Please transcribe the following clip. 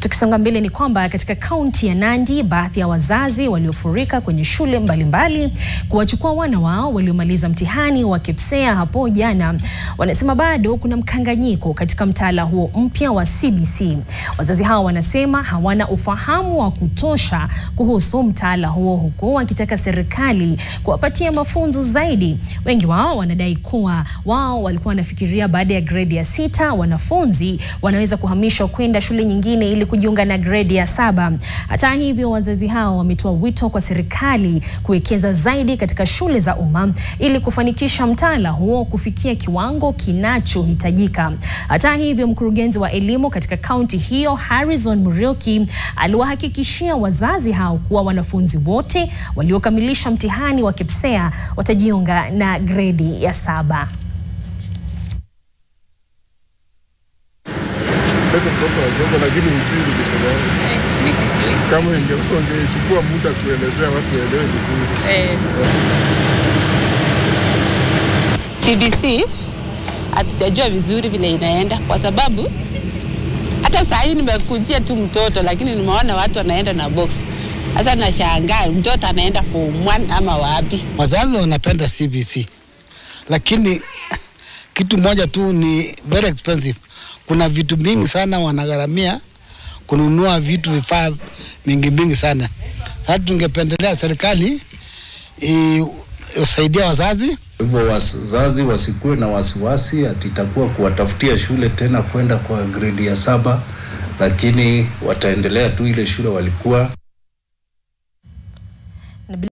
Tukisonga mbele ni kwamba katika kaunti ya Nandi, baadhi ya wazazi waliofurika kwenye shule mbalimbali kuwachukua wana wao waliomaliza mtihani wa Kepsea hapo jana wanasema bado kuna mkanganyiko katika mtaala huo mpya wa CBC. Wazazi hao wanasema hawana ufahamu wa kutosha kuhusu mtaala huo, huko wakitaka serikali kuwapatia mafunzo zaidi. Wengi wao wanadai kuwa wao walikuwa wanafikiria baada ya grade ya 6 wanafunzi wanaweza kuhamishwa kwenda shule nyingine ili kujiunga na grade ya 7. Hata hivyo, wazazi hao wametoa wito kwa serikali kuwekeza zaidi katika shule za umma ili kufanikisha mtaala huo kufikia kiwango kinachohitajika. Hata hivyo, mkurugenzi wa elimu katika kaunti hiyo Harrison Muriyoki aliwahakikishia wazazi hao kuwa wanafunzi wote waliokamilisha mtihani wa Kepsea watajiunga na grade ya 7. Kama ingechukua muda kuelezea watu waelewe vizuri. CBC hatujajua vizuri vile inaenda, kwa sababu hata saa hii nimekujia tu mtoto, lakini nimeona watu wanaenda na box. Sasa nashangaa mtoto anaenda form 1 ama wapi. Wazazi wanapenda CBC, lakini kitu moja tu ni very expensive. Kuna vitu mingi sana wanagharamia kununua vitu, vifaa mingi sana. Sasa tungependelea serikali isaidie wazazi. Hivyo wazazi wasikuwe na wasiwasi ati itakuwa kuwatafutia shule tena kwenda kwa grade ya 7, lakini wataendelea tu ile shule walikuwa